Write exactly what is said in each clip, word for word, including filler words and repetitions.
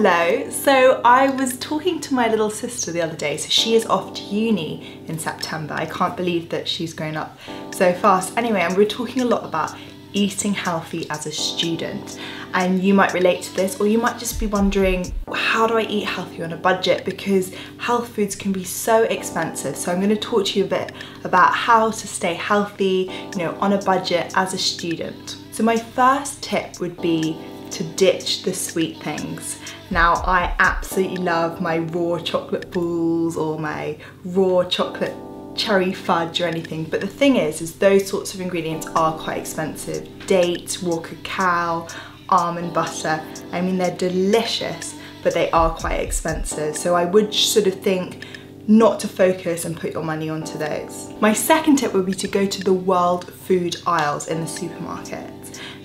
Hello, so I was talking to my little sister the other day, so she is off to uni in September. I can't believe that she's grown up so fast. Anyway, and we were talking a lot about eating healthy as a student, and you might relate to this, or you might just be wondering, how do I eat healthy on a budget? Because health foods can be so expensive. So I'm going to talk to you a bit about how to stay healthy, you know, on a budget as a student. So my first tip would be to ditch the sweet things. Now, I absolutely love my raw chocolate balls or my raw chocolate cherry fudge or anything, but the thing is is those sorts of ingredients are quite expensive. Dates, raw cacao, almond butter, I mean, they're delicious, but they are quite expensive, so I would sort of think not to focus and put your money onto those. My second tip would be to go to the world food aisles in the supermarket.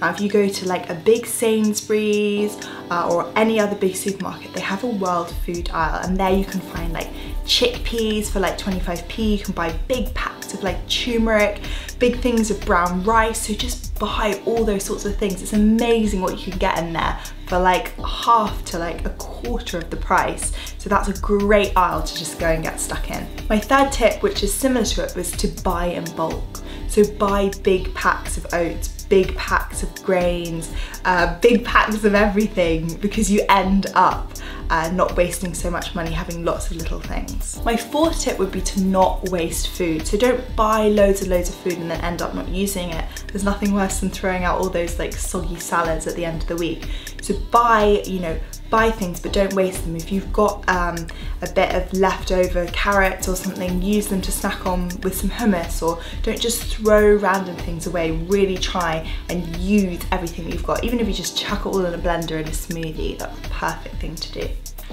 Now, if you go to like a big Sainsbury's uh, or any other big supermarket, they have a world food aisle, and there you can find like chickpeas for like twenty-five p, you can buy big packs of like turmeric, big things of brown rice, so just buy all those sorts of things. It's amazing what you can get in there for like half to like a quarter of the price, so that's a great aisle to just go and get stuck in. My third tip, which is similar to it, was to buy in bulk. So buy big packs of oats, big packs of grains, uh, big packs of everything, because you end up uh, not wasting so much money having lots of little things. My fourth tip would be to not waste food. So don't buy loads and loads of food and then end up not using it. There's nothing worse than throwing out all those like soggy salads at the end of the week. So buy, you know, buy things, but don't waste them. If you've got um, a bit of leftover carrots or something, use them to snack on with some hummus, or don't just throw random things away. Really try and use everything that you've got. Even if you just chuck it all in a blender in a smoothie, that's the perfect thing to do.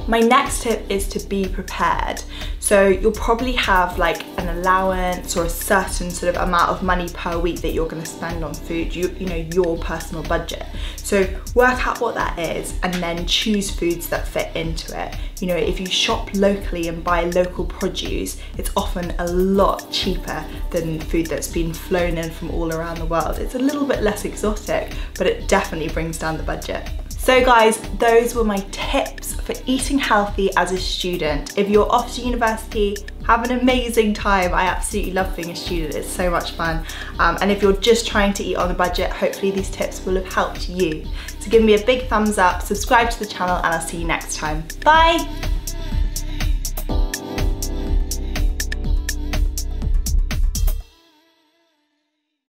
My next tip is to be prepared. So you'll probably have like an allowance or a certain sort of amount of money per week that you're going to spend on food, you, you know, your personal budget. So work out what that is and then choose foods that fit into it. You know, if you shop locally and buy local produce, it's often a lot cheaper than food that's been flown in from all around the world. It's a little bit less exotic, but it definitely brings down the budget. So guys, those were my tips for eating healthy as a student. If you're off to university, have an amazing time. I absolutely love being a student, it's so much fun. Um, and if you're just trying to eat on a budget, hopefully these tips will have helped you. So give me a big thumbs up, subscribe to the channel, and I'll see you next time. Bye!